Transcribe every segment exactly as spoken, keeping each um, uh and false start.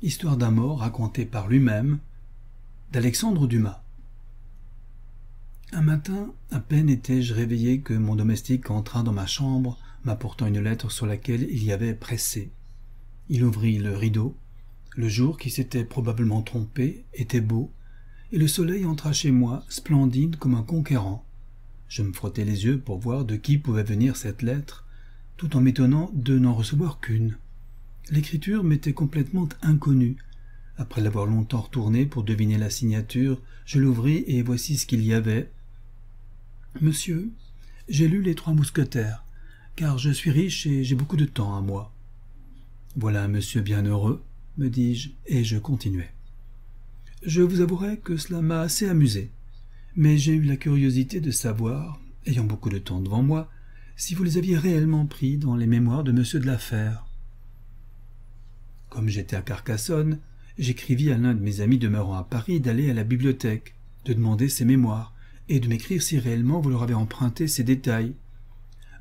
Histoire d'un mort racontée par lui-même, d'Alexandre Dumas. Un matin, à peine étais-je réveillé que mon domestique entra dans ma chambre, m'apportant une lettre sur laquelle il y avait pressé. Il ouvrit le rideau. Le jour, qui s'était probablement trompé, était beau, et le soleil entra chez moi, splendide comme un conquérant. Je me frottais les yeux pour voir de qui pouvait venir cette lettre, tout en m'étonnant de n'en recevoir qu'une. L'écriture m'était complètement inconnue. Après l'avoir longtemps retournée pour deviner la signature, je l'ouvris et voici ce qu'il y avait. « Monsieur, j'ai lu Les Trois Mousquetaires, car je suis riche et j'ai beaucoup de temps à moi. »« Voilà un monsieur bienheureux, » me dis-je, et je continuai. « Je vous avouerai que cela m'a assez amusé, mais j'ai eu la curiosité de savoir, ayant beaucoup de temps devant moi, si vous les aviez réellement pris dans les mémoires de monsieur de la Fère. » Comme j'étais à Carcassonne, j'écrivis à l'un de mes amis demeurant à Paris d'aller à la bibliothèque, de demander ses mémoires, et de m'écrire si réellement vous leur avez emprunté ces détails.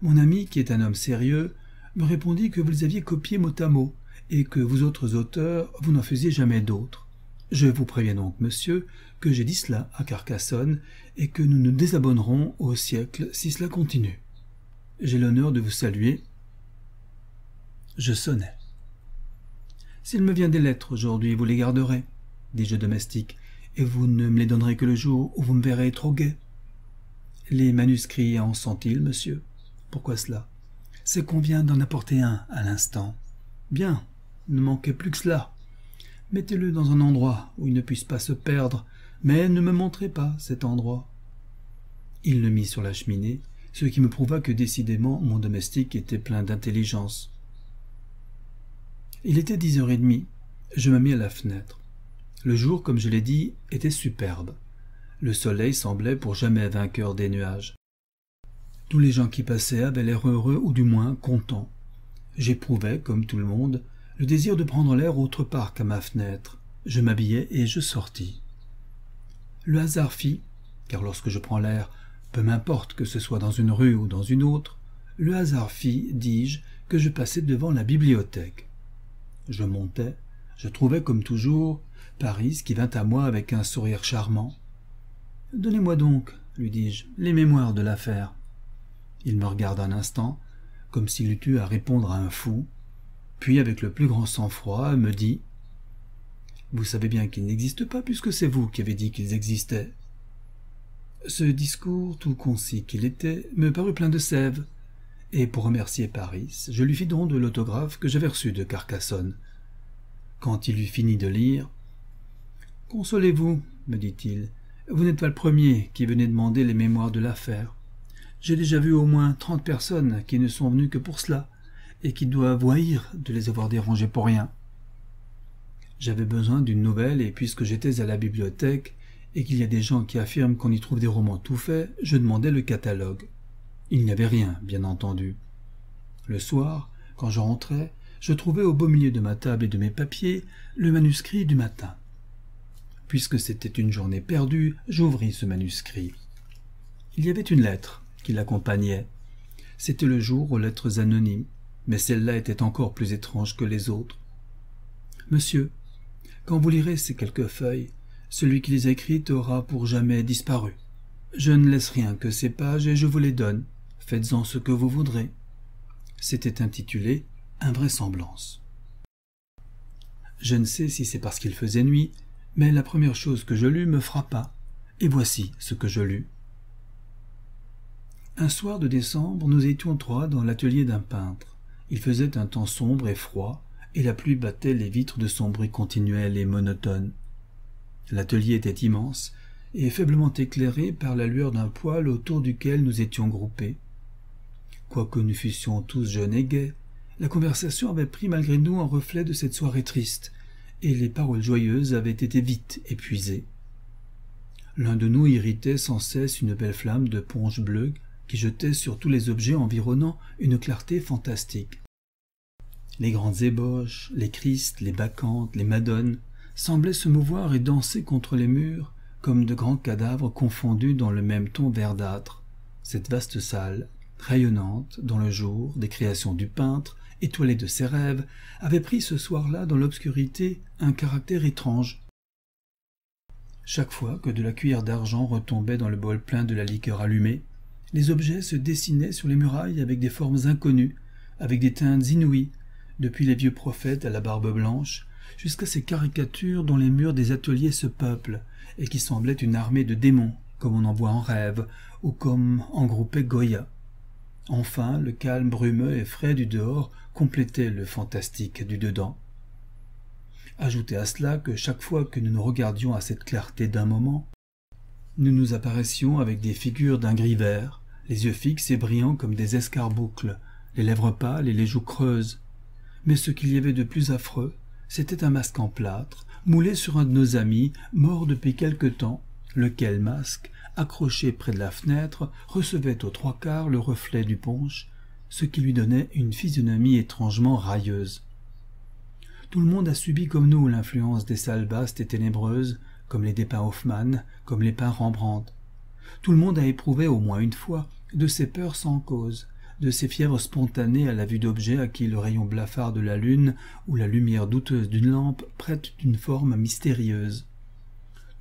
Mon ami, qui est un homme sérieux, me répondit que vous les aviez copiés mot à mot, et que vous autres auteurs, vous n'en faisiez jamais d'autres. Je vous préviens donc, monsieur, que j'ai dit cela à Carcassonne, et que nous nous désabonnerons au siècle si cela continue. J'ai l'honneur de vous saluer. Je sonnais. « S'il me vient des lettres aujourd'hui, vous les garderez, » dis-je au domestique, « et vous ne me les donnerez que le jour où vous me verrez trop gai. »« Les manuscrits en sont-ils, monsieur ? » ?»« Pourquoi cela ? » ?»« C'est qu'on vient d'en apporter un à l'instant. »« Bien, ne manquez plus que cela. Mettez-le dans un endroit où il ne puisse pas se perdre, mais ne me montrez pas cet endroit. » Il le mit sur la cheminée, ce qui me prouva que décidément mon domestique était plein d'intelligence. Il était dix heures et demie. Je me mis à la fenêtre. Le jour, comme je l'ai dit, était superbe. Le soleil semblait pour jamais vainqueur des nuages. Tous les gens qui passaient avaient l'air heureux ou du moins contents. J'éprouvais, comme tout le monde, le désir de prendre l'air autre part qu'à ma fenêtre. Je m'habillai et je sortis. Le hasard fit, car lorsque je prends l'air, peu m'importe que ce soit dans une rue ou dans une autre, le hasard fit, dis-je, que je passais devant la bibliothèque. Je montais, je trouvais comme toujours Paris qui vint à moi avec un sourire charmant. « Donnez-moi donc, lui dis-je, les mémoires de l'affaire. » Il me regarde un instant, comme s'il eût eu à répondre à un fou, puis avec le plus grand sang-froid me dit « Vous savez bien qu'ils n'existent pas puisque c'est vous qui avez dit qu'ils existaient. » Ce discours, tout concis qu'il était, me parut plein de sève. Et pour remercier Paris, je lui fis don de l'autographe que j'avais reçu de Carcassonne. Quand il eut fini de lire, « Consolez-vous, me dit-il, vous n'êtes pas le premier qui venait demander les mémoires de l'affaire. J'ai déjà vu au moins trente personnes qui ne sont venues que pour cela, et qui doivent haïr de les avoir dérangées pour rien. » J'avais besoin d'une nouvelle, et puisque j'étais à la bibliothèque, et qu'il y a des gens qui affirment qu'on y trouve des romans tout faits, je demandai le catalogue. Il n'y avait rien, bien entendu. Le soir, quand je rentrais, je trouvais au beau milieu de ma table et de mes papiers le manuscrit du matin. Puisque c'était une journée perdue, j'ouvris ce manuscrit. Il y avait une lettre qui l'accompagnait. C'était le jour aux lettres anonymes, mais celle-là était encore plus étrange que les autres. « Monsieur, quand vous lirez ces quelques feuilles, celui qui les a écrites aura pour jamais disparu. Je ne laisse rien que ces pages et je vous les donne. Faites-en ce que vous voudrez. » C'était intitulé « Invraisemblance ». Je ne sais si c'est parce qu'il faisait nuit, mais la première chose que je lus me frappa, et voici ce que je lus. Un soir de décembre, nous étions trois dans l'atelier d'un peintre. Il faisait un temps sombre et froid, et la pluie battait les vitres de son bruit continuel et monotone. L'atelier était immense, et faiblement éclairé par la lueur d'un poêle autour duquel nous étions groupés. Quoique nous fussions tous jeunes et gais, la conversation avait pris malgré nous un reflet de cette soirée triste, et les paroles joyeuses avaient été vite épuisées. L'un de nous irritait sans cesse une belle flamme de ponche bleue qui jetait sur tous les objets environnants une clarté fantastique. Les grandes ébauches, les Christs, les bacchantes, les madones, semblaient se mouvoir et danser contre les murs, comme de grands cadavres confondus dans le même ton verdâtre. Cette vaste salle, rayonnante dans le jour des créations du peintre étoilée de ses rêves, avait pris ce soir-là dans l'obscurité un caractère étrange. Chaque fois que de la cuillère d'argent retombait dans le bol plein de la liqueur allumée, les objets se dessinaient sur les murailles avec des formes inconnues, avec des teintes inouïes, depuis les vieux prophètes à la barbe blanche, jusqu'à ces caricatures dont les murs des ateliers se peuplent, et qui semblaient une armée de démons, comme on en voit en rêve, ou comme en groupait Goya. Enfin, le calme brumeux et frais du dehors complétait le fantastique du dedans. Ajoutez à cela que chaque fois que nous nous regardions à cette clarté d'un moment, nous nous apparaissions avec des figures d'un gris vert, les yeux fixes et brillants comme des escarboucles, les lèvres pâles et les joues creuses. Mais ce qu'il y avait de plus affreux, c'était un masque en plâtre, moulé sur un de nos amis, mort depuis quelque temps, lequel masque, accroché près de la fenêtre, recevait aux trois quarts le reflet du punch, ce qui lui donnait une physionomie étrangement railleuse. Tout le monde a subi comme nous l'influence des salles vastes et ténébreuses, comme les dépeints Hoffmann, comme les peints Rembrandt. Tout le monde a éprouvé au moins une fois de ces peurs sans cause, de ces fièvres spontanées à la vue d'objets à qui le rayon blafard de la lune ou la lumière douteuse d'une lampe prête une forme mystérieuse.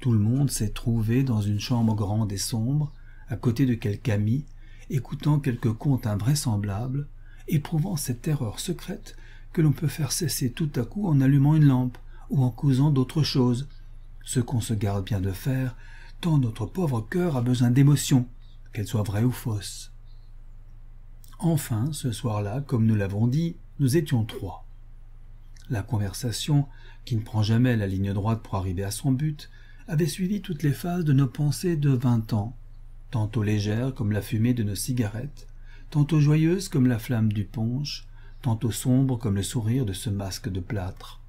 Tout le monde s'est trouvé dans une chambre grande et sombre, à côté de quelque ami, écoutant quelque conte invraisemblable, éprouvant cette terreur secrète que l'on peut faire cesser tout à coup en allumant une lampe ou en causant d'autres choses, ce qu'on se garde bien de faire, tant notre pauvre cœur a besoin d'émotions, qu'elles soient vraies ou fausses. Enfin, ce soir-là, comme nous l'avons dit, nous étions trois. La conversation, qui ne prend jamais la ligne droite pour arriver à son but, avait suivi toutes les phases de nos pensées de vingt ans, tantôt légères comme la fumée de nos cigarettes, tantôt joyeuses comme la flamme du punch, tantôt sombres comme le sourire de ce masque de plâtre.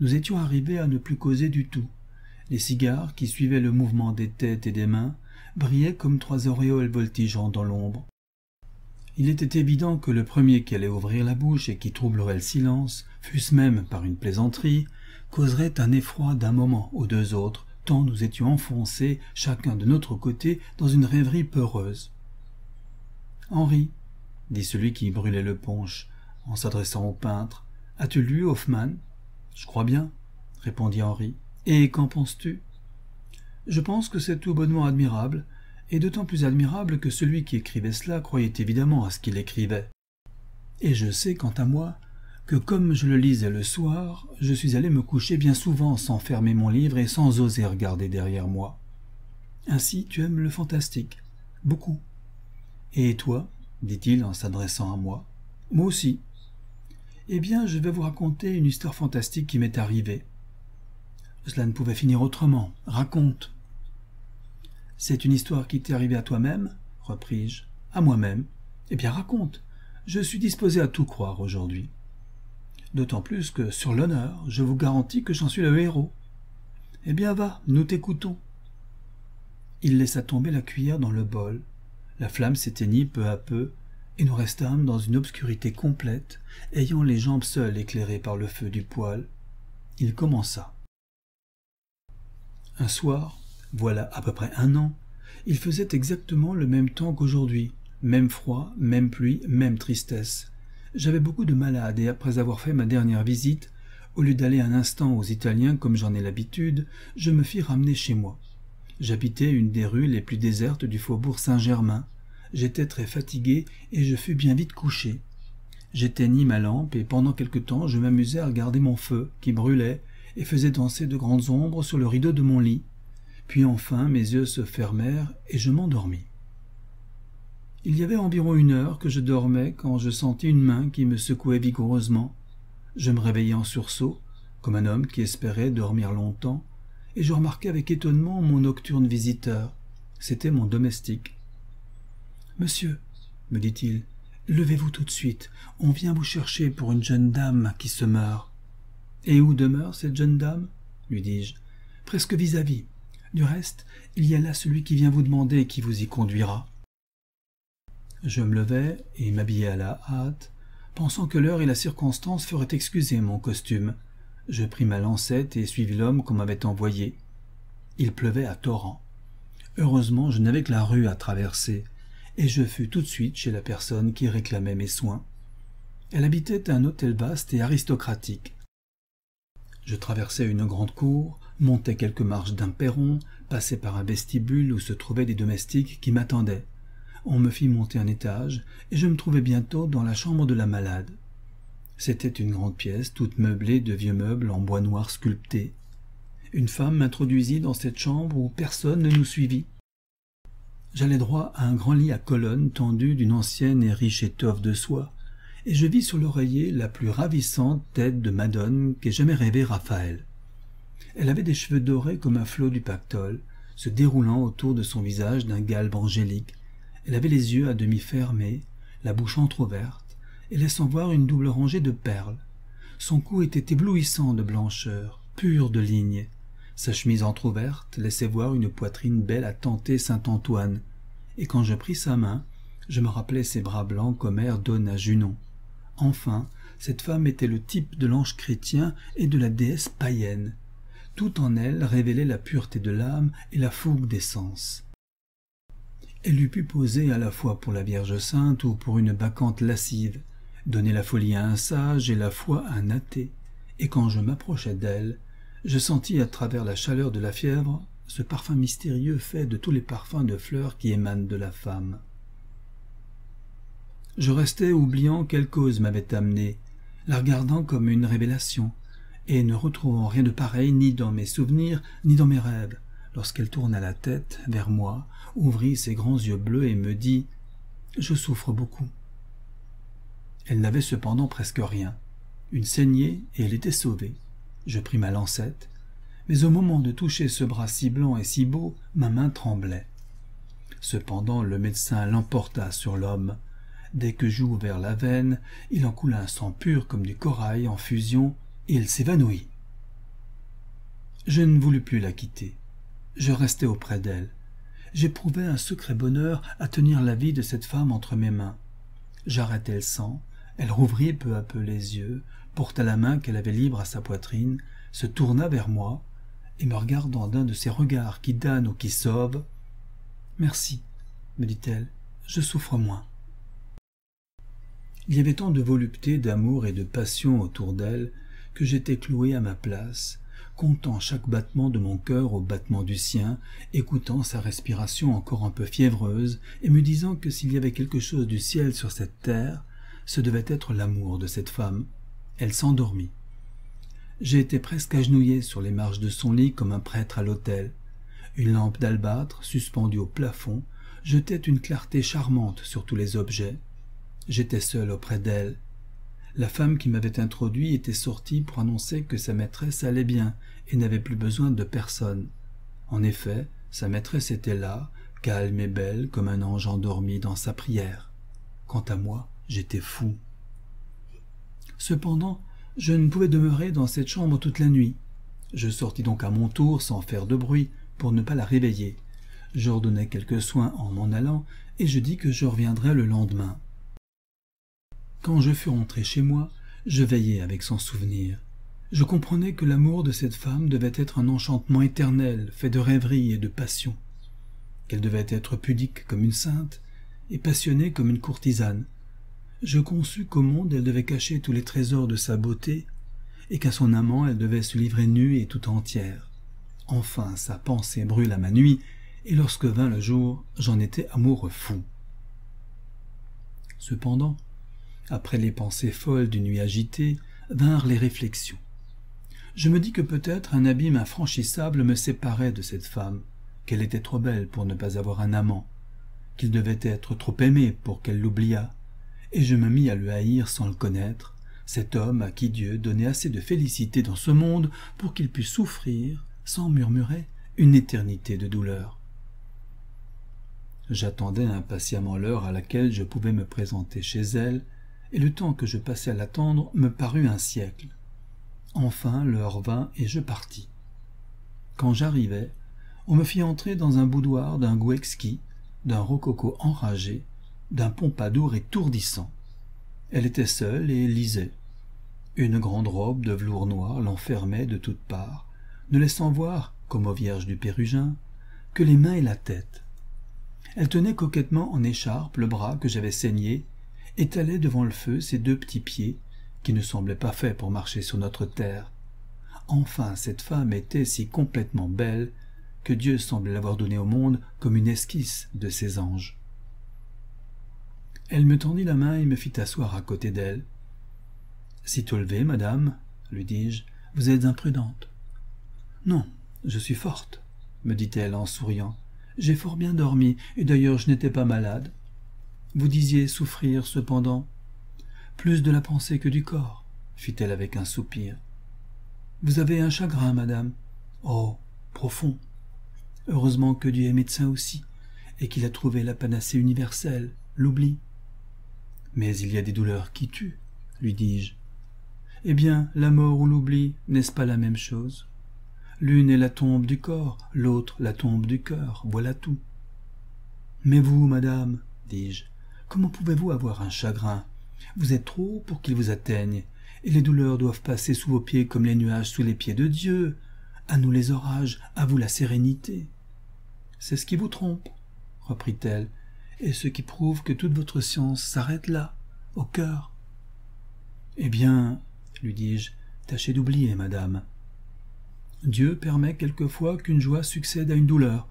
Nous étions arrivés à ne plus causer du tout. Les cigares, qui suivaient le mouvement des têtes et des mains, brillaient comme trois auréoles voltigeant dans l'ombre. Il était évident que le premier qui allait ouvrir la bouche et qui troublerait le silence, fût-ce même par une plaisanterie, causerait un effroi d'un moment aux deux autres, tant nous étions enfoncés, chacun de notre côté, dans une rêverie peureuse. « Henri, » dit celui qui brûlait le punch, en s'adressant au peintre, « as-tu lu Hoffmann ?»« Je crois bien, » répondit Henri. « Et qu'en penses-tu »« Je pense que c'est tout bonnement admirable. » Et d'autant plus admirable que celui qui écrivait cela croyait évidemment à ce qu'il écrivait. Et je sais, quant à moi, que comme je le lisais le soir, je suis allé me coucher bien souvent sans fermer mon livre et sans oser regarder derrière moi. Ainsi, tu aimes le fantastique. Beaucoup. Et toi, dit-il en s'adressant à moi. Moi aussi. Eh bien, je vais vous raconter une histoire fantastique qui m'est arrivée. Cela ne pouvait finir autrement. Raconte. « C'est une histoire qui t'est arrivée à toi-même » repris-je. « À moi-même. Eh bien, raconte. Je suis disposé à tout croire aujourd'hui. D'autant plus que, sur l'honneur, je vous garantis que j'en suis le héros. Eh bien, va, nous t'écoutons. » Il laissa tomber la cuillère dans le bol. La flamme s'éteignit peu à peu, et nous restâmes dans une obscurité complète, ayant les jambes seules éclairées par le feu du poêle. Il commença. Un soir, voilà à peu près un an, il faisait exactement le même temps qu'aujourd'hui, même froid, même pluie, même tristesse. J'avais beaucoup de malades et après avoir fait ma dernière visite, au lieu d'aller un instant aux Italiens comme j'en ai l'habitude, je me fis ramener chez moi. J'habitais une des rues les plus désertes du faubourg Saint-Germain. J'étais très fatigué et je fus bien vite couché. J'éteignis ma lampe et pendant quelque temps je m'amusais à regarder mon feu qui brûlait et faisait danser de grandes ombres sur le rideau de mon lit. Puis enfin mes yeux se fermèrent et je m'endormis. Il y avait environ une heure que je dormais quand je sentis une main qui me secouait vigoureusement. Je me réveillai en sursaut, comme un homme qui espérait dormir longtemps, et je remarquai avec étonnement mon nocturne visiteur. C'était mon domestique. « Monsieur, me dit-il, levez-vous tout de suite. On vient vous chercher pour une jeune dame qui se meurt. »« Et où demeure cette jeune dame ?» lui dis-je. « Presque vis-à-vis. » Du reste, il y a là celui qui vient vous demander et qui vous y conduira. » Je me levai et m'habillai à la hâte, pensant que l'heure et la circonstance feraient excuser mon costume. Je pris ma lancette et suivis l'homme qu'on m'avait envoyé. Il pleuvait à torrents. Heureusement, je n'avais que la rue à traverser, et je fus tout de suite chez la personne qui réclamait mes soins. Elle habitait un hôtel vaste et aristocratique. Je traversais une grande cour, montais quelques marches d'un perron, passais par un vestibule où se trouvaient des domestiques qui m'attendaient. On me fit monter un étage, et je me trouvai bientôt dans la chambre de la malade. C'était une grande pièce, toute meublée de vieux meubles en bois noir sculpté. Une femme m'introduisit dans cette chambre où personne ne nous suivit. J'allai droit à un grand lit à colonnes tendu d'une ancienne et riche étoffe de soie, et je vis sur l'oreiller la plus ravissante tête de Madone qu'ait jamais rêvé Raphaël. Elle avait des cheveux dorés comme un flot du pactole, se déroulant autour de son visage d'un galbe angélique. Elle avait les yeux à demi fermés, la bouche entr'ouverte, et laissant voir une double rangée de perles. Son cou était éblouissant de blancheur, pur de lignes. Sa chemise entr'ouverte laissait voir une poitrine belle à tenter Saint-Antoine, et quand je pris sa main, je me rappelais ses bras blancs qu'Homère donne à Junon. Enfin, cette femme était le type de l'ange chrétien et de la déesse païenne. Tout en elle révélait la pureté de l'âme et la fougue des sens. Elle eût pu poser à la fois pour la Vierge Sainte ou pour une bacchante lascive, donner la folie à un sage et la foi à un athée, et quand je m'approchais d'elle, je sentis à travers la chaleur de la fièvre ce parfum mystérieux fait de tous les parfums de fleurs qui émanent de la femme. Je restais oubliant quelle cause m'avait amené, la regardant comme une révélation, et ne retrouvant rien de pareil ni dans mes souvenirs ni dans mes rêves, lorsqu'elle tourna la tête vers moi, ouvrit ses grands yeux bleus et me dit « Je souffre beaucoup ». Elle n'avait cependant presque rien. Une saignée et elle était sauvée. Je pris ma lancette, mais au moment de toucher ce bras si blanc et si beau, ma main tremblait. Cependant le médecin l'emporta sur l'homme. Dès que j'eus ouvert la veine, il en coula un sang pur comme du corail en fusion et il s'évanouit. Je ne voulus plus la quitter. Je restai auprès d'elle. J'éprouvais un secret bonheur à tenir la vie de cette femme entre mes mains. J'arrêtai le sang, elle rouvrit peu à peu les yeux, porta la main qu'elle avait libre à sa poitrine, se tourna vers moi, et me regardant d'un de ces regards qui damnent ou qui sauvent. « Merci, » me dit-elle, « je souffre moins. » Il y avait tant de volupté, d'amour et de passion autour d'elle que j'étais cloué à ma place, comptant chaque battement de mon cœur au battement du sien, écoutant sa respiration encore un peu fiévreuse, et me disant que s'il y avait quelque chose du ciel sur cette terre, ce devait être l'amour de cette femme. Elle s'endormit. J'ai été presque agenouillé sur les marches de son lit comme un prêtre à l'autel. Une lampe d'albâtre, suspendue au plafond, jetait une clarté charmante sur tous les objets. J'étais seul auprès d'elle. La femme qui m'avait introduit était sortie pour annoncer que sa maîtresse allait bien et n'avait plus besoin de personne. En effet, sa maîtresse était là, calme et belle comme un ange endormi dans sa prière. Quant à moi, j'étais fou. Cependant, je ne pouvais demeurer dans cette chambre toute la nuit. Je sortis donc à mon tour sans faire de bruit pour ne pas la réveiller. J'ordonnai quelques soins en m'en allant et je dis que je reviendrais le lendemain. Quand je fus rentré chez moi, je veillais avec son souvenir. Je comprenais que l'amour de cette femme devait être un enchantement éternel, fait de rêverie et de passion, qu'elle devait être pudique comme une sainte et passionnée comme une courtisane. Je conçus qu'au monde elle devait cacher tous les trésors de sa beauté et qu'à son amant elle devait se livrer nue et tout entière. Enfin, sa pensée brûla à ma nuit et lorsque vint le jour, j'en étais amoureux fou. Cependant, après les pensées folles d'une nuit agitée, vinrent les réflexions. Je me dis que peut-être un abîme infranchissable me séparait de cette femme, qu'elle était trop belle pour ne pas avoir un amant, qu'il devait être trop aimé pour qu'elle l'oubliât, et je me mis à le haïr sans le connaître, cet homme à qui Dieu donnait assez de félicité dans ce monde pour qu'il puisse souffrir, sans murmurer, une éternité de douleur. J'attendais impatiemment l'heure à laquelle je pouvais me présenter chez elle, et le temps que je passais à l'attendre me parut un siècle. Enfin l'heure vint et je partis. Quand j'arrivais, on me fit entrer dans un boudoir d'un goût exquis, d'un rococo enragé, d'un pompadour étourdissant. Elle était seule et lisait. Une grande robe de velours noir l'enfermait de toutes parts, ne laissant voir, comme aux vierges du Pérugin, que les mains et la tête. Elle tenait coquettement en écharpe le bras que j'avais saigné, étalait devant le feu ses deux petits pieds, qui ne semblaient pas faits pour marcher sur notre terre. Enfin, cette femme était si complètement belle que Dieu semblait l'avoir donnée au monde comme une esquisse de ses anges. Elle me tendit la main et me fit asseoir à côté d'elle. « Sitôt levée, madame, » lui dis-je, « vous êtes imprudente. »« Non, je suis forte, » me dit-elle en souriant. « J'ai fort bien dormi, et d'ailleurs je n'étais pas malade. »« Vous disiez souffrir, cependant. »« Plus de la pensée que du corps, » fit-elle avec un soupir. « Vous avez un chagrin, madame. »« Oh, profond. » »« Heureusement que Dieu est médecin aussi, et qu'il a trouvé la panacée universelle, l'oubli. »« Mais il y a des douleurs qui tuent, » lui dis-je. « Eh bien, la mort ou l'oubli, n'est-ce pas la même chose ? L'une est la tombe du corps, l'autre la tombe du cœur, voilà tout. »« Mais vous, madame, » dis-je, « comment pouvez-vous avoir un chagrin ? Vous êtes trop haut pour qu'il vous atteigne, et les douleurs doivent passer sous vos pieds comme les nuages sous les pieds de Dieu. À nous les orages, à vous la sérénité. » « C'est ce qui vous trompe, » reprit-elle, « et ce qui prouve que toute votre science s'arrête là, au cœur. » « Eh bien, » lui dis-je, « tâchez d'oublier, madame. Dieu permet quelquefois qu'une joie succède à une douleur,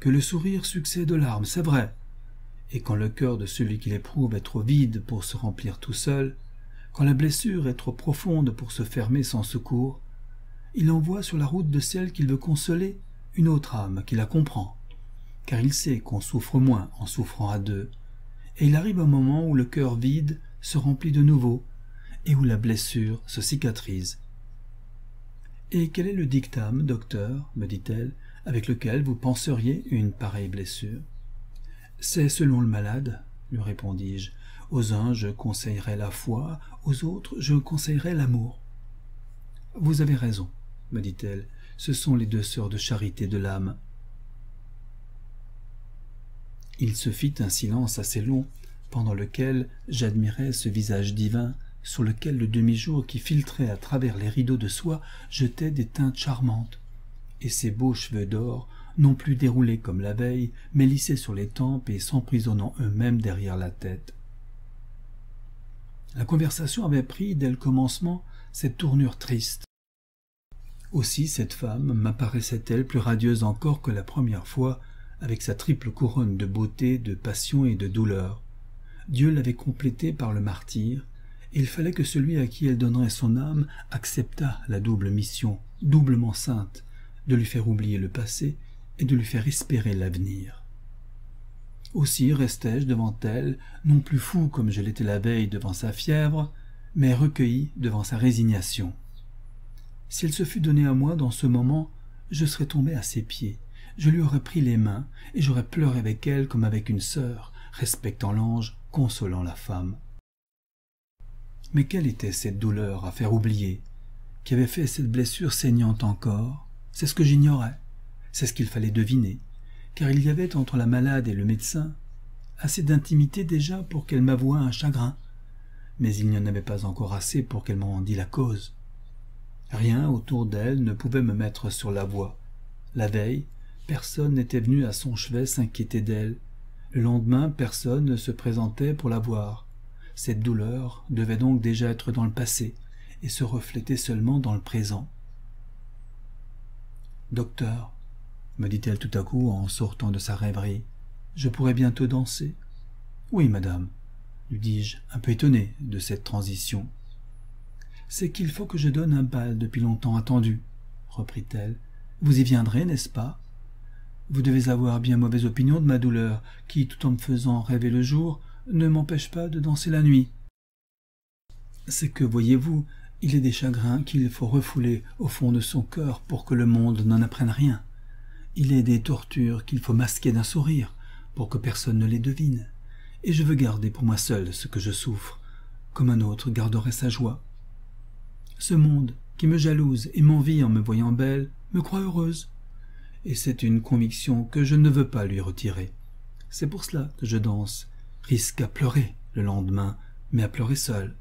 que le sourire succède aux larmes, c'est vrai. Et quand le cœur de celui qui l'éprouve est trop vide pour se remplir tout seul, quand la blessure est trop profonde pour se fermer sans secours, il envoie sur la route de celle qu'il veut consoler une autre âme qui la comprend, car il sait qu'on souffre moins en souffrant à deux. Et il arrive un moment où le cœur vide se remplit de nouveau, et où la blessure se cicatrise. « Et quel est le dictame, docteur, me dit-elle, avec lequel vous penseriez une pareille blessure ?»« C'est selon le malade, » lui répondis-je. « Aux uns, je conseillerais la foi, aux autres, je conseillerais l'amour. »« Vous avez raison, » me dit-elle, « ce sont les deux sœurs de charité de l'âme. » Il se fit un silence assez long, pendant lequel j'admirais ce visage divin, sur lequel le demi-jour qui filtrait à travers les rideaux de soie jetait des teintes charmantes, et ses beaux cheveux d'or, non plus déroulés comme la veille, mais lissés sur les tempes et s'emprisonnant eux-mêmes derrière la tête. La conversation avait pris, dès le commencement, cette tournure triste. Aussi cette femme m'apparaissait-elle plus radieuse encore que la première fois, avec sa triple couronne de beauté, de passion et de douleur. Dieu l'avait complétée par le martyre, il fallait que celui à qui elle donnerait son âme acceptât la double mission, doublement sainte, de lui faire oublier le passé et de lui faire espérer l'avenir. Aussi restais-je devant elle, non plus fou comme je l'étais la veille devant sa fièvre, mais recueilli devant sa résignation. Si elle se fût donnée à moi dans ce moment, je serais tombé à ses pieds, je lui aurais pris les mains et j'aurais pleuré avec elle comme avec une sœur, respectant l'ange, consolant la femme. Mais quelle était cette douleur à faire oublier, qui avait fait cette blessure saignante encore? C'est ce que j'ignorais, c'est ce qu'il fallait deviner, car il y avait entre la malade et le médecin assez d'intimité déjà pour qu'elle m'avouât un chagrin, mais il n'y en avait pas encore assez pour qu'elle m'en dît la cause. Rien autour d'elle ne pouvait me mettre sur la voie. La veille, personne n'était venu à son chevet s'inquiéter d'elle. Le lendemain, personne ne se présentait pour la voir. Cette douleur devait donc déjà être dans le passé et se refléter seulement dans le présent. « Docteur, » me dit-elle tout à coup en sortant de sa rêverie, « je pourrais bientôt danser. »« Oui, madame, » lui dis-je, un peu étonné de cette transition. « C'est qu'il faut que je donne un bal depuis longtemps attendu, » reprit-elle. « Vous y viendrez, n'est-ce pas? Vous devez avoir bien mauvaise opinion de ma douleur, qui, tout en me faisant rêver le jour, ne m'empêche pas de danser la nuit. C'est que, voyez-vous, il est des chagrins qu'il faut refouler au fond de son cœur pour que le monde n'en apprenne rien. Il est des tortures qu'il faut masquer d'un sourire pour que personne ne les devine. Et je veux garder pour moi seul ce que je souffre, comme un autre garderait sa joie. Ce monde, qui me jalouse et m'envie en me voyant belle, me croit heureuse. Et c'est une conviction que je ne veux pas lui retirer. C'est pour cela que je danse, risque à pleurer le lendemain, mais à pleurer seule. »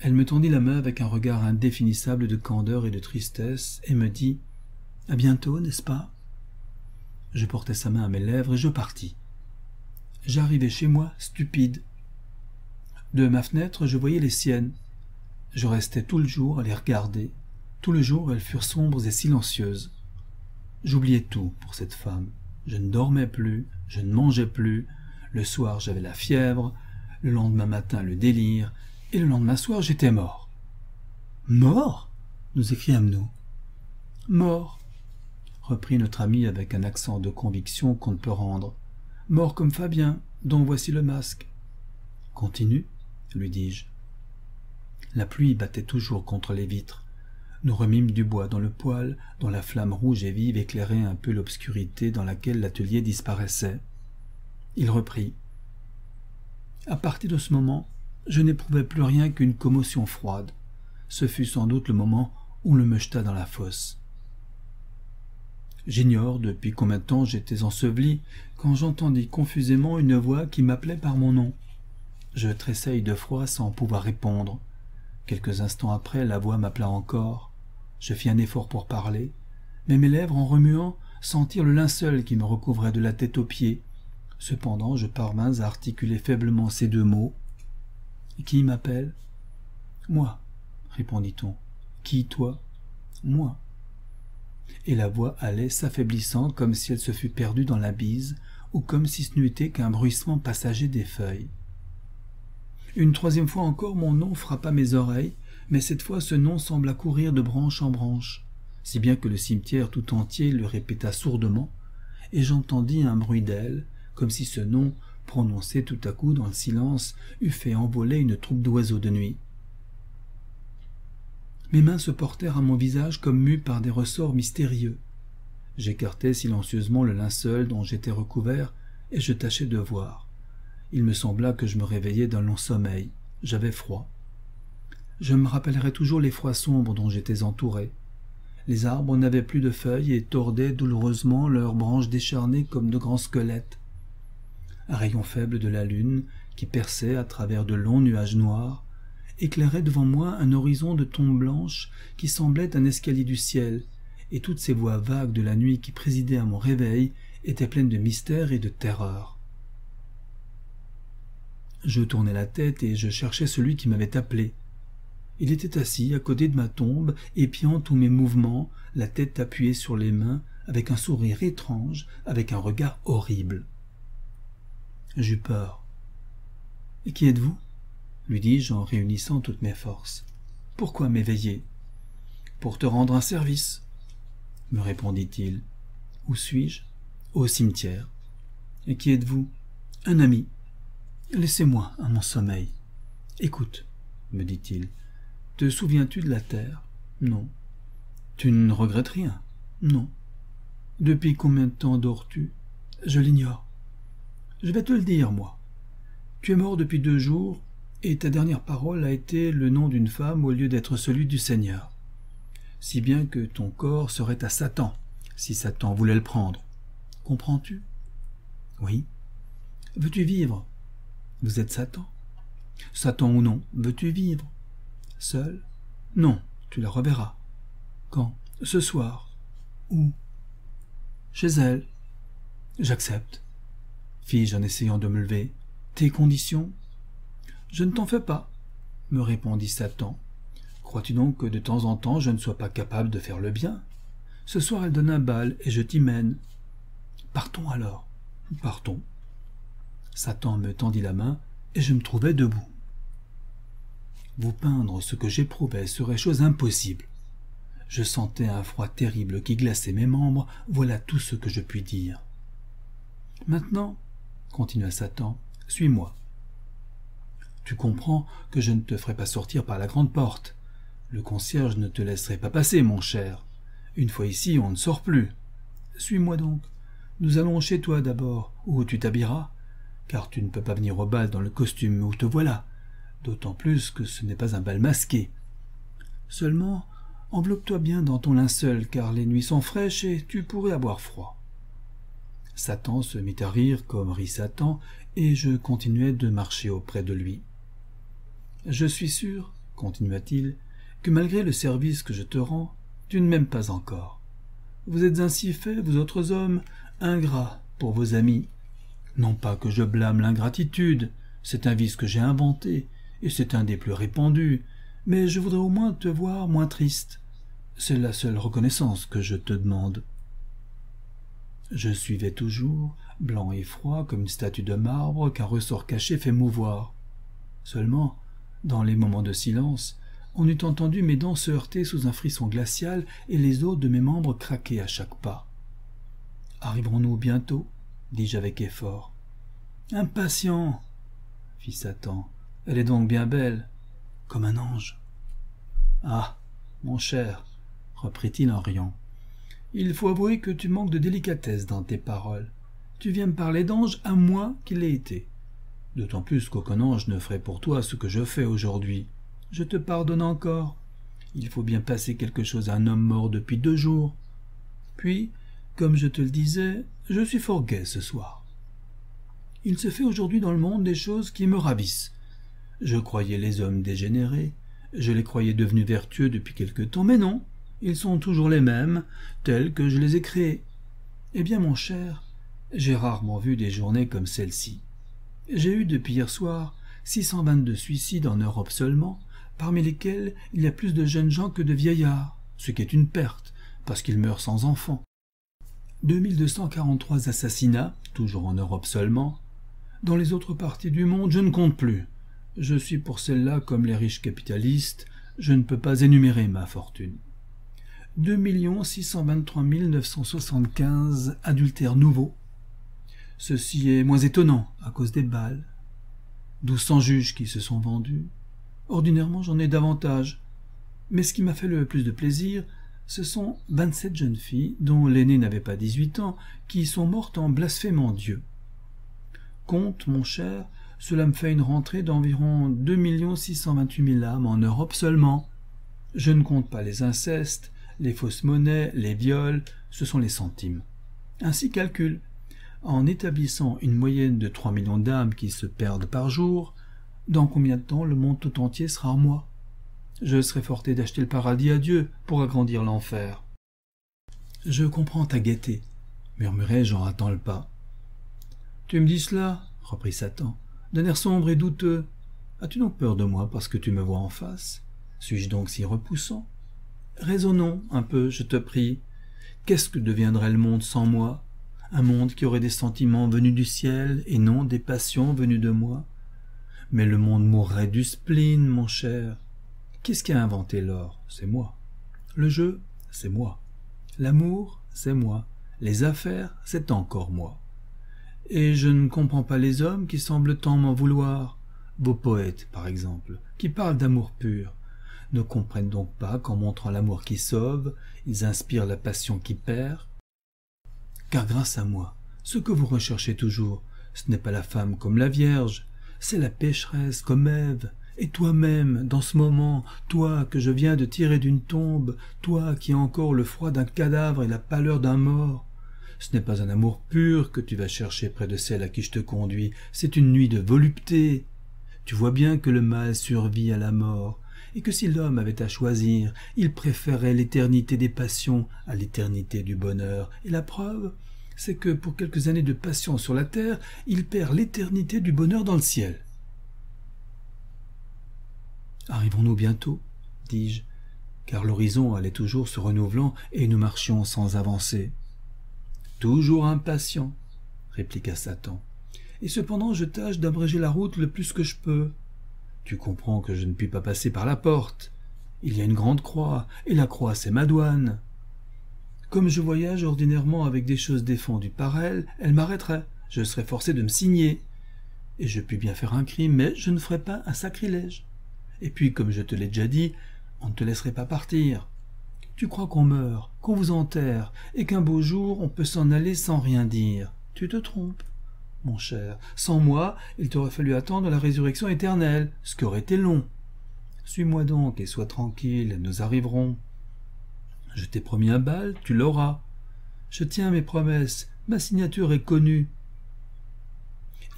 Elle me tendit la main avec un regard indéfinissable de candeur et de tristesse et me dit « À bientôt, n'est-ce pas ?» Je portai sa main à mes lèvres et je partis. J'arrivai chez moi, stupide. De ma fenêtre, je voyais les siennes. Je restais tout le jour à les regarder. Tout le jour, elles furent sombres et silencieuses. J'oubliais tout pour cette femme. Je ne dormais plus, je ne mangeais plus. Le soir, j'avais la fièvre. Le lendemain matin, le délire. Et le lendemain soir, j'étais mort. « Mort ?» nous écriâmes-nous. « Mort !» reprit notre ami avec un accent de conviction qu'on ne peut rendre. « Mort comme Fabien, dont voici le masque. »« Continue, » lui dis-je. La pluie battait toujours contre les vitres. Nous remîmes du bois dans le poêle, dont la flamme rouge et vive éclairait un peu l'obscurité dans laquelle l'atelier disparaissait. Il reprit. « À partir de ce moment, je n'éprouvais plus rien qu'une commotion froide. Ce fut sans doute le moment où on le me jeta dans la fosse. J'ignore depuis combien de temps j'étais enseveli, quand j'entendis confusément une voix qui m'appelait par mon nom. Je tressaillis de froid sans pouvoir répondre. Quelques instants après, la voix m'appela encore. Je fis un effort pour parler, mais mes lèvres, en remuant, sentirent le linceul qui me recouvrait de la tête aux pieds. Cependant, je parvins à articuler faiblement ces deux mots. « Qui m'appelle ?»« Moi, » répondit-on. « Qui, toi ?»« Moi. » Et la voix allait s'affaiblissant comme si elle se fût perdue dans la bise ou comme si ce n'eût été qu'un bruissement passager des feuilles. Une troisième fois encore, mon nom frappa mes oreilles, mais cette fois ce nom sembla courir de branche en branche, si bien que le cimetière tout entier le répéta sourdement, et j'entendis un bruit d'ailes, comme si ce nom prononcé tout à coup dans le silence, eût fait envoler une troupe d'oiseaux de nuit. Mes mains se portèrent à mon visage comme mues par des ressorts mystérieux. J'écartais silencieusement le linceul dont j'étais recouvert et je tâchais de voir. Il me sembla que je me réveillais d'un long sommeil. J'avais froid. Je me rappellerai toujours les froids sombres dont j'étais entouré. Les arbres n'avaient plus de feuilles et tordaient douloureusement leurs branches décharnées comme de grands squelettes. Un rayon faible de la lune, qui perçait à travers de longs nuages noirs, éclairait devant moi un horizon de tombes blanches qui semblait un escalier du ciel, et toutes ces voix vagues de la nuit qui présidaient à mon réveil étaient pleines de mystère et de terreur. Je tournai la tête et je cherchais celui qui m'avait appelé. Il était assis à côté de ma tombe, épiant tous mes mouvements, la tête appuyée sur les mains, avec un sourire étrange, avec un regard horrible. J'eus peur. « Et qui êtes-vous » lui dis-je en réunissant toutes mes forces. « Pourquoi m'éveiller ?»« Pour te rendre un service, » me répondit-il. « Où suis-je ?»« Au cimetière. »« Et qui êtes-vous » ?»« Un ami. »« Laissez-moi à mon sommeil. »« Écoute, » me dit-il. « Te souviens-tu de la terre ?»« Non. »« Tu ne regrettes rien ?»« Non. »« Depuis combien de temps dors-tu » ?»« Je l'ignore. » « Je vais te le dire, moi. Tu es mort depuis deux jours, et ta dernière parole a été le nom d'une femme au lieu d'être celui du Seigneur. Si bien que ton corps serait à Satan, si Satan voulait le prendre. Comprends-tu ? » ?»« Oui. » »« Veux-tu vivre ? » ?»« Vous êtes Satan. » ?»« Satan ou non, veux-tu vivre ? » ?»« Seul ? » ?»« Non, tu la reverras. » »« Quand ? » ?»« Ce soir. » »« Où ? » ?»« Chez elle. » »« J'accepte. » fis-je en essayant de me lever. « Tes conditions ?»« Je ne t'en fais pas, » me répondit Satan. « Crois-tu donc que de temps en temps je ne sois pas capable de faire le bien ? Ce soir elle donne un bal et je t'y mène. »« Partons alors. » »« Partons. » Satan me tendit la main et je me trouvais debout. Vous peindre ce que j'éprouvais serait chose impossible. Je sentais un froid terrible qui glaçait mes membres, voilà tout ce que je puis dire. « Maintenant, » continua Satan, « suis-moi. Tu comprends que je ne te ferai pas sortir par la grande porte. Le concierge ne te laisserait pas passer, mon cher. Une fois ici, on ne sort plus. Suis-moi donc. Nous allons chez toi d'abord, où tu t'habilleras, car tu ne peux pas venir au bal dans le costume où te voilà, d'autant plus que ce n'est pas un bal masqué. Seulement, enveloppe-toi bien dans ton linceul, car les nuits sont fraîches et tu pourrais avoir froid. » Satan se mit à rire comme rit Satan, et je continuai de marcher auprès de lui. « Je suis sûr, » continua-t-il, « que malgré le service que je te rends, tu ne m'aimes pas encore. Vous êtes ainsi faits, vous autres hommes, ingrats pour vos amis. Non pas que je blâme l'ingratitude, c'est un vice que j'ai inventé, et c'est un des plus répandus, mais je voudrais au moins te voir moins triste. C'est la seule reconnaissance que je te demande. » Je suivais toujours, blanc et froid comme une statue de marbre qu'un ressort caché fait mouvoir. Seulement, dans les moments de silence, on eût entendu mes dents se heurter sous un frisson glacial et les os de mes membres craquer à chaque pas. « Arriverons-nous bientôt ?» dis-je avec effort. « Impatient !» fit Satan. « Elle est donc bien belle, comme un ange. »« Ah, mon cher !» reprit-il en riant. « Il faut avouer que tu manques de délicatesse dans tes paroles. Tu viens me parler d'ange à moins qu'il l'ait été. D'autant plus qu'aucun ange ne ferait pour toi ce que je fais aujourd'hui. Je te pardonne encore. Il faut bien passer quelque chose à un homme mort depuis deux jours. Puis, comme je te le disais, je suis fort gai ce soir. Il se fait aujourd'hui dans le monde des choses qui me ravissent. Je croyais les hommes dégénérés, je les croyais devenus vertueux depuis quelque temps, mais non, ils sont toujours les mêmes, tels que je les ai créés. Eh bien, mon cher, j'ai rarement vu des journées comme celle-ci. J'ai eu depuis hier soir six cent vingt-deux suicides en Europe seulement, parmi lesquels il y a plus de jeunes gens que de vieillards, ce qui est une perte, parce qu'ils meurent sans enfants. deux mille deux cent quarante-trois assassinats, toujours en Europe seulement. Dans les autres parties du monde, je ne compte plus. Je suis pour celle-là comme les riches capitalistes, je ne peux pas énumérer ma fortune. deux millions six cent vingt-trois mille neuf cent soixante-quinze adultères nouveaux. Ceci est moins étonnant à cause des balles. douze cents juges qui se sont vendus. Ordinairement, j'en ai davantage. Mais ce qui m'a fait le plus de plaisir, ce sont vingt-sept jeunes filles, dont l'aînée n'avait pas dix-huit ans, qui sont mortes en blasphémant Dieu. Compte, mon cher, cela me fait une rentrée d'environ deux millions six cent vingt-huit mille âmes en Europe seulement. Je ne compte pas les incestes, les fausses monnaies, les viols, ce sont les centimes. Ainsi calcule, en établissant une moyenne de trois millions d'âmes qui se perdent par jour, dans combien de temps le monde tout entier sera à moi ? Je serais forté d'acheter le paradis à Dieu pour agrandir l'enfer. « Je comprends ta gaieté, » murmurai-je en hâtant le pas. « Tu me dis cela, » reprit Satan, « d'un air sombre et douteux. As-tu donc peur de moi parce que tu me vois en face? Suis-je donc si repoussant? Raisonnons un peu, je te prie. Qu'est-ce que deviendrait le monde sans moi? Un monde qui aurait des sentiments venus du ciel et non des passions venues de moi? Mais le monde mourrait du spleen, mon cher. Qu'est-ce qui a inventé l'or? C'est moi. Le jeu? C'est moi. L'amour? C'est moi. Les affaires? C'est encore moi. Et je ne comprends pas les hommes qui semblent tant m'en vouloir. Vos poètes, par exemple, qui parlent d'amour pur, ne comprennent donc pas qu'en montrant l'amour qui sauve, ils inspirent la passion qui perd. Car grâce à moi, ce que vous recherchez toujours, ce n'est pas la femme comme la Vierge, c'est la pécheresse comme Ève. Et toi-même, dans ce moment, toi que je viens de tirer d'une tombe, toi qui as encore le froid d'un cadavre et la pâleur d'un mort, ce n'est pas un amour pur que tu vas chercher près de celle à qui je te conduis, c'est une nuit de volupté. Tu vois bien que le mal survit à la mort, et que si l'homme avait à choisir, il préférait l'éternité des passions à l'éternité du bonheur. Et la preuve, c'est que pour quelques années de passion sur la terre, il perd l'éternité du bonheur dans le ciel. « Arrivons-nous bientôt ?» dis-je, car l'horizon allait toujours se renouvelant et nous marchions sans avancer. « Toujours impatient !» répliqua Satan. « Et cependant je tâche d'abréger la route le plus que je peux. Tu comprends que je ne puis pas passer par la porte. Il y a une grande croix, et la croix c'est ma douane. Comme je voyage ordinairement avec des choses défendues par elle, elle m'arrêterait, je serais forcé de me signer. Et je puis bien faire un crime, mais je ne ferai pas un sacrilège. Et puis, comme je te l'ai déjà dit, on ne te laisserait pas partir. Tu crois qu'on meurt, qu'on vous enterre, et qu'un beau jour on peut s'en aller sans rien dire. Tu te trompes, mon cher. Sans moi, il t'aurait fallu attendre la résurrection éternelle, ce qui aurait été long. Suis-moi donc et sois tranquille, nous arriverons. Je t'ai promis un bal, tu l'auras. Je tiens mes promesses, ma signature est connue. »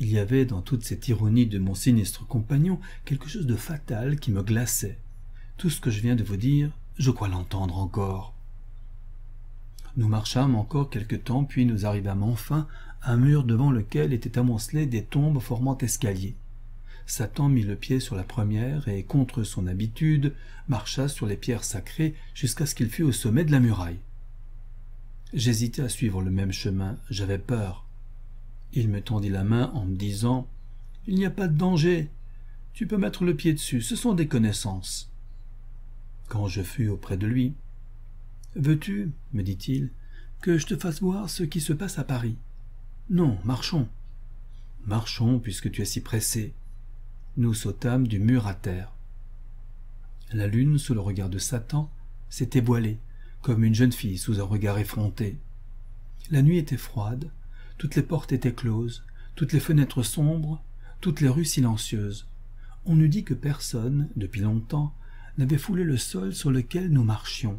Il y avait dans toute cette ironie de mon sinistre compagnon quelque chose de fatal qui me glaçait. Tout ce que je viens de vous dire, je crois l'entendre encore. Nous marchâmes encore quelque temps, puis nous arrivâmes enfin à un mur devant lequel étaient amoncelées des tombes formant escalier. Satan mit le pied sur la première et, contre son habitude, marcha sur les pierres sacrées jusqu'à ce qu'il fût au sommet de la muraille. J'hésitais à suivre le même chemin, j'avais peur. Il me tendit la main en me disant « Il n'y a pas de danger, tu peux mettre le pied dessus, ce sont des connaissances. » Quand je fus auprès de lui, « Veux-tu, me dit-il, que je te fasse voir ce qui se passe à Paris? Non, marchons. »« Marchons, puisque tu es si pressé. » Nous sautâmes du mur à terre. La lune, sous le regard de Satan, s'était voilée, comme une jeune fille sous un regard effronté. La nuit était froide, toutes les portes étaient closes, toutes les fenêtres sombres, toutes les rues silencieuses. On eût dit que personne, depuis longtemps, n'avait foulé le sol sur lequel nous marchions.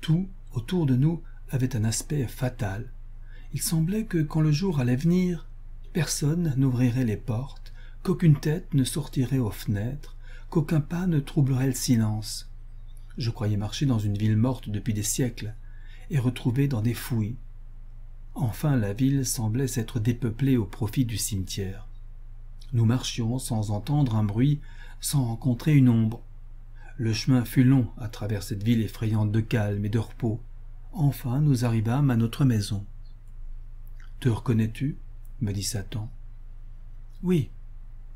Tout, autour de nous, avait un aspect fatal. Il semblait que, quand le jour allait venir, personne n'ouvrirait les portes, qu'aucune tête ne sortirait aux fenêtres, qu'aucun pas ne troublerait le silence. Je croyais marcher dans une ville morte depuis des siècles, et retrouvée dans des fouilles. Enfin, la ville semblait s'être dépeuplée au profit du cimetière. Nous marchions sans entendre un bruit, sans rencontrer une ombre. Le chemin fut long à travers cette ville effrayante de calme et de repos. Enfin, nous arrivâmes à notre maison. « Te reconnais-tu » me dit Satan. « Oui, »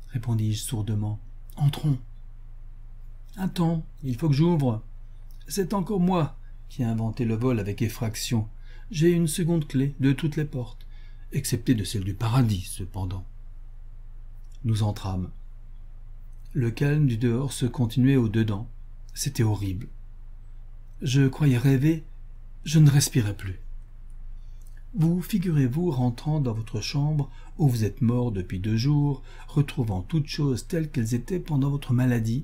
répondis-je sourdement. « Entrons. »« Attends, il faut que j'ouvre. C'est encore moi qui ai inventé le vol avec effraction. J'ai une seconde clé de toutes les portes, excepté de celle du paradis, cependant. » Nous entrâmes. Le calme du dehors se continuait au-dedans. C'était horrible. Je croyais rêver, je ne respirais plus. Vous figurez-vous rentrant dans votre chambre où vous êtes mort depuis deux jours, retrouvant toutes choses telles qu'elles étaient pendant votre maladie,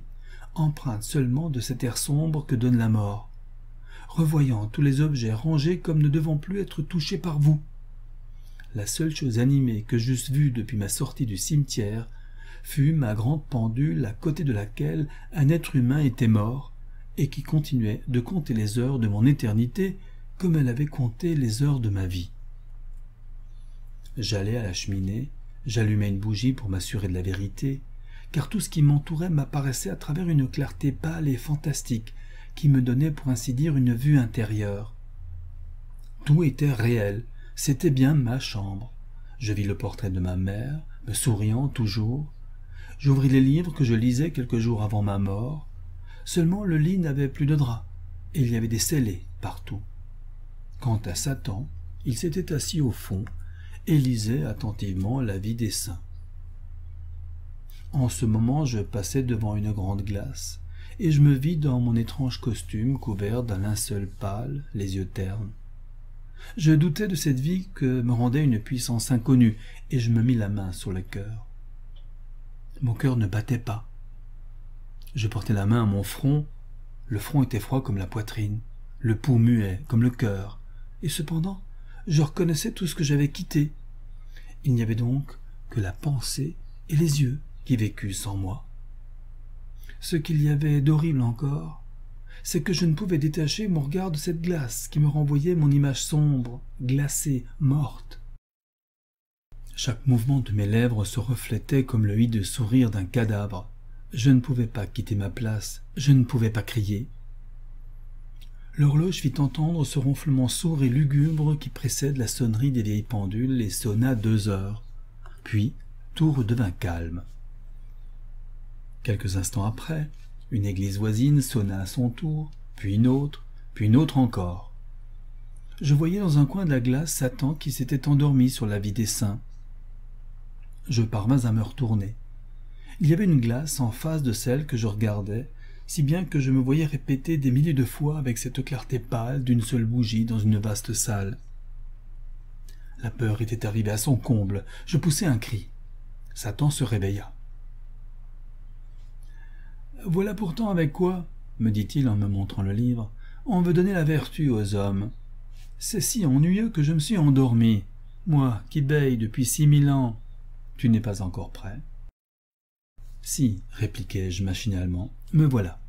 empreintes seulement de cet air sombre que donne la mort, revoyant tous les objets rangés comme ne devant plus être touchés par vous. La seule chose animée que j'eusse vue depuis ma sortie du cimetière fut ma grande pendule à côté de laquelle un être humain était mort et qui continuait de compter les heures de mon éternité comme elle avait compté les heures de ma vie. J'allais à la cheminée, j'allumais une bougie pour m'assurer de la vérité, car tout ce qui m'entourait m'apparaissait à travers une clarté pâle et fantastique qui me donnait pour ainsi dire une vue intérieure. Tout était réel. C'était bien ma chambre. Je vis le portrait de ma mère, me souriant toujours. J'ouvris les livres que je lisais quelques jours avant ma mort. Seulement le lit n'avait plus de drap, et il y avait des scellés partout. Quant à Satan, il s'était assis au fond et lisait attentivement la vie des saints. En ce moment, je passais devant une grande glace, et je me vis dans mon étrange costume couvert d'un linceul pâle, les yeux ternes. Je doutais de cette vie que me rendait une puissance inconnue, et je me mis la main sur le cœur. Mon cœur ne battait pas. Je portais la main à mon front. Le front était froid comme la poitrine, le pouls muet comme le cœur, et cependant, je reconnaissais tout ce que j'avais quitté. Il n'y avait donc que la pensée et les yeux qui vécussent sans moi. Ce qu'il y avait d'horrible encore, c'est que je ne pouvais détacher mon regard de cette glace qui me renvoyait mon image sombre, glacée, morte. Chaque mouvement de mes lèvres se reflétait comme le hideux sourire d'un cadavre. Je ne pouvais pas quitter ma place, je ne pouvais pas crier. L'horloge fit entendre ce ronflement sourd et lugubre qui précède la sonnerie des vieilles pendules et sonna deux heures. Puis, tout redevint calme. Quelques instants après, une église voisine sonna à son tour, puis une autre, puis une autre encore. Je voyais dans un coin de la glace Satan qui s'était endormi sur la vie des saints. Je parvins à me retourner. Il y avait une glace en face de celle que je regardais, si bien que je me voyais répéter des milliers de fois avec cette clarté pâle d'une seule bougie dans une vaste salle. La peur était arrivée à son comble. Je poussai un cri. Satan se réveilla. « Voilà pourtant avec quoi, me dit-il en me montrant le livre, on veut donner la vertu aux hommes. C'est si ennuyeux que je me suis endormi, moi qui veille depuis six mille ans. Tu n'es pas encore prêt. » « Si, » répliquai-je machinalement, « me voilà. »«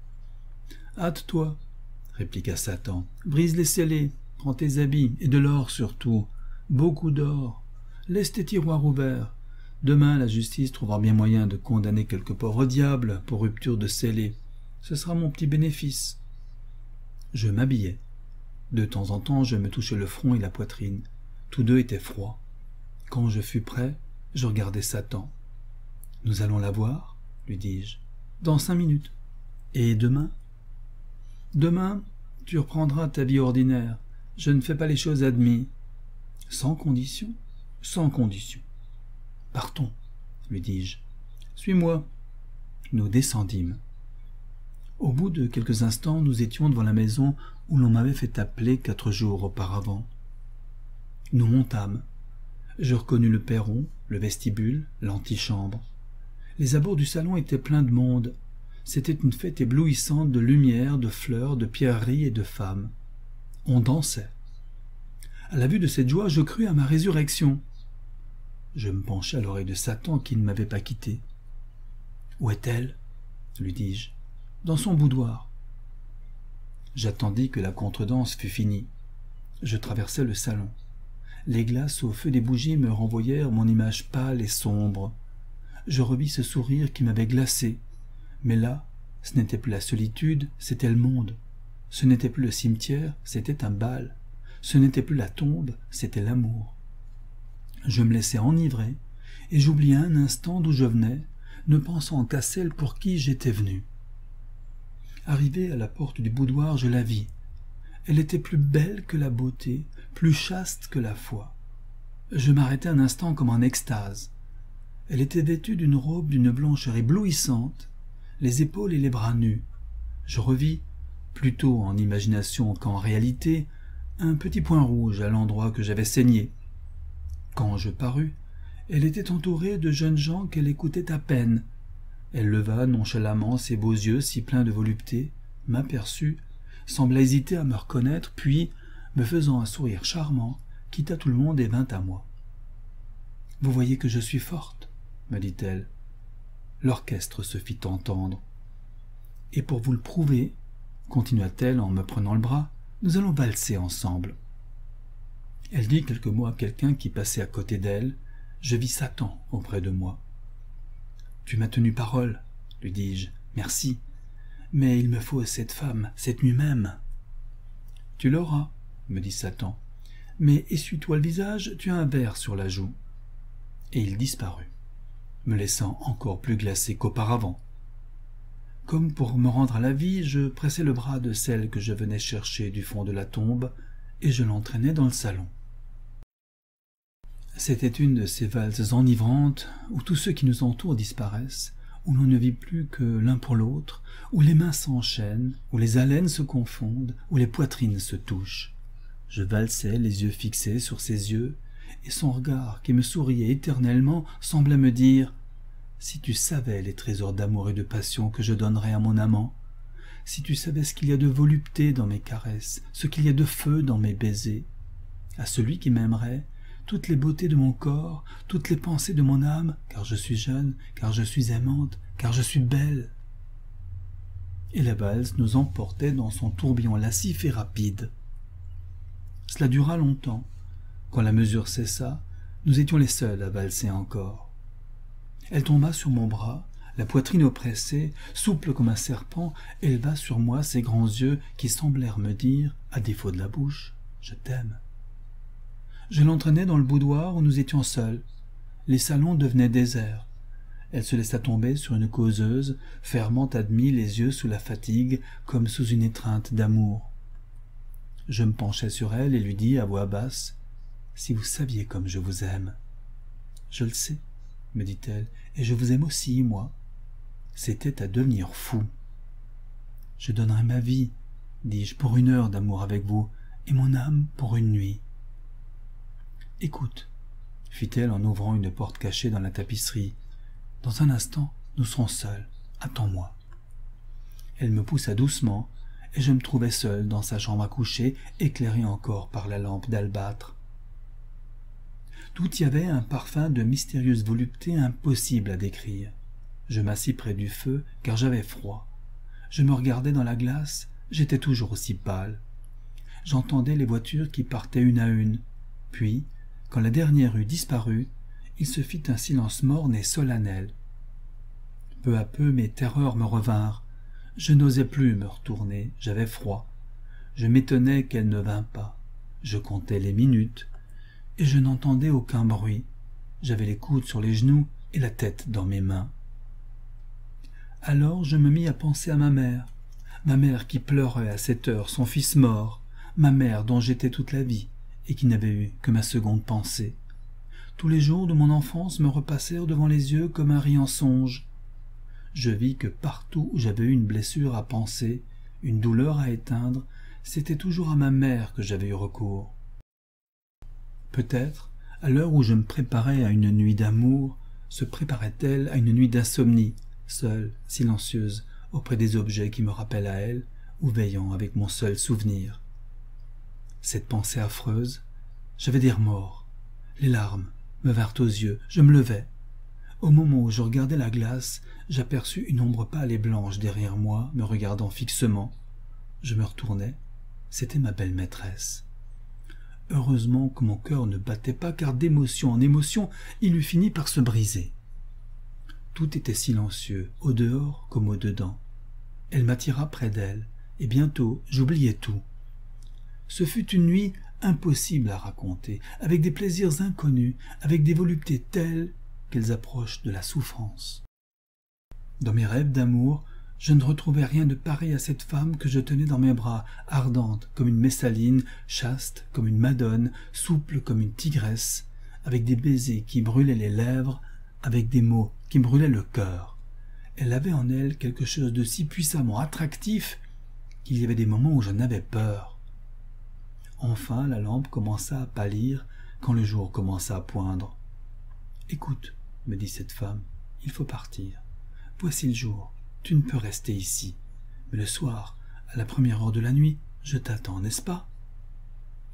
Hâte-toi, » répliqua Satan, « brise les scellés, prends tes habits, et de l'or surtout, beaucoup d'or. Laisse tes tiroirs ouverts. Demain, la justice trouvera bien moyen de condamner quelque pauvre diable pour rupture de scellé. Ce sera mon petit bénéfice. » Je m'habillais. De temps en temps, je me touchais le front et la poitrine. Tous deux étaient froids. Quand je fus prêt, je regardais Satan. « Nous allons la voir, » lui dis-je, « dans cinq minutes. Et demain ?»« Demain, tu reprendras ta vie ordinaire. Je ne fais pas les choses admises. »« Sans condition, sans condition. » »« Partons, » lui dis-je. « Suis-moi. » Nous descendîmes. Au bout de quelques instants, nous étions devant la maison où l'on m'avait fait appeler quatre jours auparavant. Nous montâmes. Je reconnus le perron, le vestibule, l'antichambre. Les abords du salon étaient pleins de monde. C'était une fête éblouissante de lumière, de fleurs, de pierreries et de femmes. On dansait. À la vue de cette joie, je crus à ma résurrection. Je me penchai à l'oreille de Satan qui ne m'avait pas quitté. « Où est-elle ? » lui dis-je. « Dans son boudoir. » J'attendis que la contredanse fût finie. Je traversai le salon. Les glaces au feu des bougies me renvoyèrent mon image pâle et sombre. Je revis ce sourire qui m'avait glacé. Mais là, ce n'était plus la solitude, c'était le monde. Ce n'était plus le cimetière, c'était un bal. Ce n'était plus la tombe, c'était l'amour. Je me laissais enivrer, et j'oubliais un instant d'où je venais, ne pensant qu'à celle pour qui j'étais venu. Arrivé à la porte du boudoir, je la vis. Elle était plus belle que la beauté, plus chaste que la foi. Je m'arrêtai un instant comme en extase. Elle était vêtue d'une robe d'une blancheur éblouissante, les épaules et les bras nus. Je revis, plutôt en imagination qu'en réalité, un petit point rouge à l'endroit que j'avais saigné. Quand je parus, elle était entourée de jeunes gens qu'elle écoutait à peine. Elle leva nonchalamment ses beaux yeux si pleins de volupté, m'aperçut, sembla hésiter à me reconnaître, puis, me faisant un sourire charmant, quitta tout le monde et vint à moi. « Vous voyez que je suis forte, » me dit-elle. L'orchestre se fit entendre. « Et pour vous le prouver, » continua-t-elle en me prenant le bras, « nous allons valser ensemble. » Elle dit quelques mots à quelqu'un qui passait à côté d'elle. Je vis Satan auprès de moi. « Tu m'as tenu parole, » lui dis-je. « Merci. Mais il me faut cette femme, cette nuit même. »« Tu l'auras, » me dit Satan. « Mais essuie-toi le visage, tu as un verre sur la joue. » Et il disparut, me laissant encore plus glacé qu'auparavant. Comme pour me rendre à la vie, je pressai le bras de celle que je venais chercher du fond de la tombe, et je l'entraînai dans le salon. C'était une de ces valses enivrantes où tous ceux qui nous entourent disparaissent, où l'on ne vit plus que l'un pour l'autre, où les mains s'enchaînent, où les haleines se confondent, où les poitrines se touchent. Je valsais, les yeux fixés sur ses yeux, et son regard, qui me souriait éternellement, semblait me dire « Si tu savais les trésors d'amour et de passion que je donnerais à mon amant, si tu savais ce qu'il y a de volupté dans mes caresses, ce qu'il y a de feu dans mes baisers, à celui qui m'aimerait, toutes les beautés de mon corps, toutes les pensées de mon âme, car je suis jeune, car je suis aimante, car je suis belle. » Et la valse nous emportait dans son tourbillon lascif et rapide. Cela dura longtemps. Quand la mesure cessa, nous étions les seuls à valser encore. Elle tomba sur mon bras, la poitrine oppressée, souple comme un serpent, éleva sur moi ses grands yeux qui semblèrent me dire, à défaut de la bouche, « Je t'aime. » Je l'entraînais dans le boudoir où nous étions seuls. Les salons devenaient déserts. Elle se laissa tomber sur une causeuse, fermant à demi les yeux sous la fatigue comme sous une étreinte d'amour. Je me penchai sur elle et lui dis à voix basse, « Si vous saviez comme je vous aime. »« Je le sais, » me dit-elle, « et je vous aime aussi, moi. » C'était à devenir fou. « Je donnerai ma vie, » dis-je, « pour une heure d'amour avec vous, et mon âme pour une nuit. » « Écoute, » fit-elle en ouvrant une porte cachée dans la tapisserie, « dans un instant, nous serons seuls. Attends-moi. » Elle me poussa doucement, et je me trouvais seul dans sa chambre à coucher, éclairée encore par la lampe d'albâtre. Tout y avait un parfum de mystérieuse volupté impossible à décrire. Je m'assis près du feu, car j'avais froid. Je me regardais dans la glace, j'étais toujours aussi pâle. J'entendais les voitures qui partaient une à une, puis, quand la dernière eut disparu, il se fit un silence morne et solennel. Peu à peu mes terreurs me revinrent. Je n'osais plus me retourner, j'avais froid. Je m'étonnais qu'elle ne vînt pas. Je comptais les minutes, et je n'entendais aucun bruit. J'avais les coudes sur les genoux et la tête dans mes mains. Alors je me mis à penser à ma mère, ma mère qui pleurait à cette heure son fils mort, ma mère dont j'étais toute la vie, et qui n'avait eu que ma seconde pensée. Tous les jours de mon enfance me repassèrent devant les yeux comme un riant songe. Je vis que partout où j'avais eu une blessure à panser, une douleur à éteindre, c'était toujours à ma mère que j'avais eu recours. Peut-être, à l'heure où je me préparais à une nuit d'amour, se préparait-elle à une nuit d'insomnie, seule, silencieuse, auprès des objets qui me rappellent à elle, ou veillant avec mon seul souvenir. Cette pensée affreuse, j'avais des remords. Les larmes me vinrent aux yeux, je me levai. Au moment où je regardais la glace, j'aperçus une ombre pâle et blanche derrière moi, me regardant fixement. Je me retournai, c'était ma belle maîtresse. Heureusement que mon cœur ne battait pas, car d'émotion en émotion, il eût fini par se briser. Tout était silencieux, au dehors comme au dedans. Elle m'attira près d'elle, et bientôt j'oubliais tout. Ce fut une nuit impossible à raconter, avec des plaisirs inconnus, avec des voluptés telles qu'elles approchent de la souffrance. Dans mes rêves d'amour, je ne retrouvais rien de pareil à cette femme que je tenais dans mes bras, ardente comme une Messaline, chaste comme une Madone, souple comme une tigresse, avec des baisers qui brûlaient les lèvres, avec des mots qui brûlaient le cœur. Elle avait en elle quelque chose de si puissamment attractif qu'il y avait des moments où j'en avais peur. Enfin, la lampe commença à pâlir quand le jour commença à poindre. « Écoute, me dit cette femme, il faut partir. Voici le jour. Tu ne peux rester ici. Mais le soir, à la première heure de la nuit, je t'attends, n'est-ce pas ?»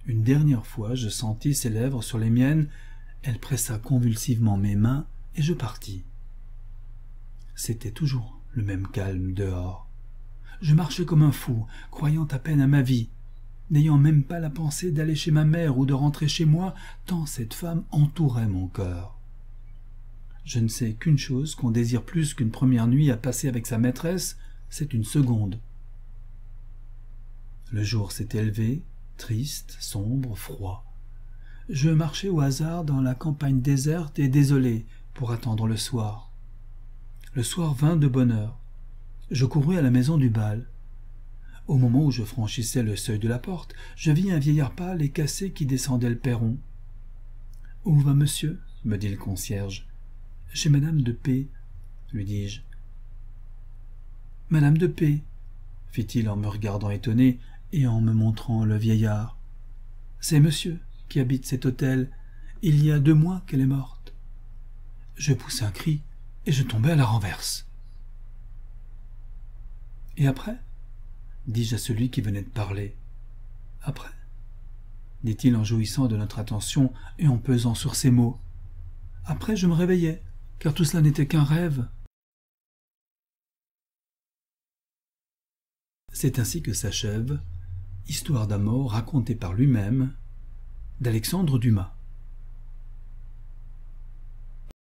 Une dernière fois, je sentis ses lèvres sur les miennes. Elle pressa convulsivement mes mains et je partis. C'était toujours le même calme dehors. Je marchais comme un fou, croyant à peine à ma vie, n'ayant même pas la pensée d'aller chez ma mère ou de rentrer chez moi, tant cette femme entourait mon cœur. Je ne sais qu'une chose qu'on désire plus qu'une première nuit à passer avec sa maîtresse, c'est une seconde. Le jour s'était élevé, triste, sombre, froid. Je marchais au hasard dans la campagne déserte et désolée pour attendre le soir. Le soir vint de bonne heure. Je courus à la maison du bal. Au moment où je franchissais le seuil de la porte, je vis un vieillard pâle et cassé qui descendait le perron. « Où va monsieur ?» me dit le concierge. « Chez Madame de P, lui dis-je. »« Madame de P, fit-il en me regardant étonné et en me montrant le vieillard. « C'est monsieur qui habite cet hôtel. Il y a deux mois qu'elle est morte. » Je poussai un cri et je tombai à la renverse. « Et après ?» dis-je à celui qui venait de parler. « Après ?» dit-il en jouissant de notre attention et en pesant sur ses mots. « Après, je me réveillais. » car tout cela n'était qu'un rêve. C'est ainsi que s'achève Histoire d'un mort racontée par lui-même d'Alexandre Dumas.